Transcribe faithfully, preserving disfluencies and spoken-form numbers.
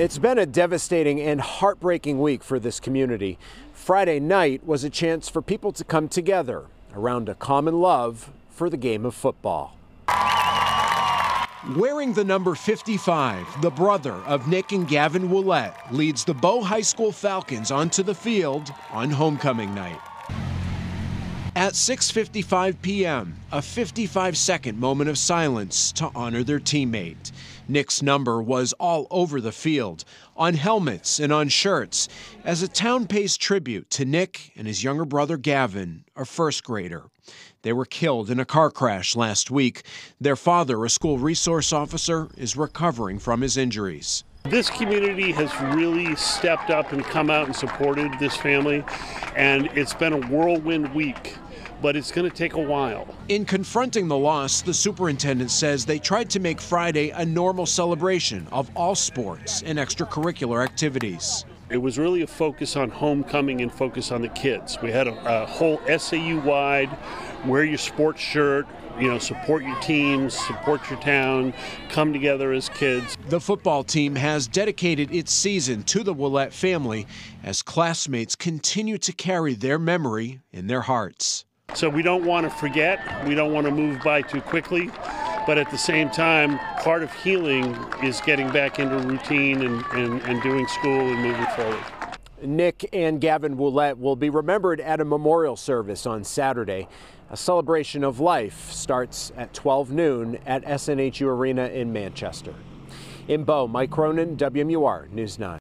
It's been a devastating and heartbreaking week for this community. Friday night was a chance for people to come together around a common love for the game of football. Wearing the number fifty-five, the brother of Nick and Gavin Ouellette leads the Bow High School Falcons onto the field on homecoming night. At six fifty-five p m, a fifty-five second moment of silence to honor their teammate. Nick's number was all over the field, on helmets and on shirts, as a town pays tribute to Nick and his younger brother Gavin, a first grader. They were killed in a car crash last week. Their father, a school resource officer, is recovering from his injuries. This community has really stepped up and come out and supported this family, and it's been a whirlwind week, but it's going to take a while. In confronting the loss, the superintendent says they tried to make Friday a normal celebration of all sports and extracurricular activities. It was really a focus on homecoming and focus on the kids. We had a, a whole S A U-wide, wear your sports shirt, you know, support your teams, support your town, come together as kids. The football team has dedicated its season to the Ouellette family as classmates continue to carry their memory in their hearts. So we don't want to forget, we don't want to move by too quickly, but at the same time, part of healing is getting back into routine and, and, and doing school and moving forward. Nick and Gavin Ouellette will be remembered at a memorial service on Saturday. A celebration of life starts at twelve noon at S N H U Arena in Manchester. In Bow, Mike Cronin, W M U R News nine.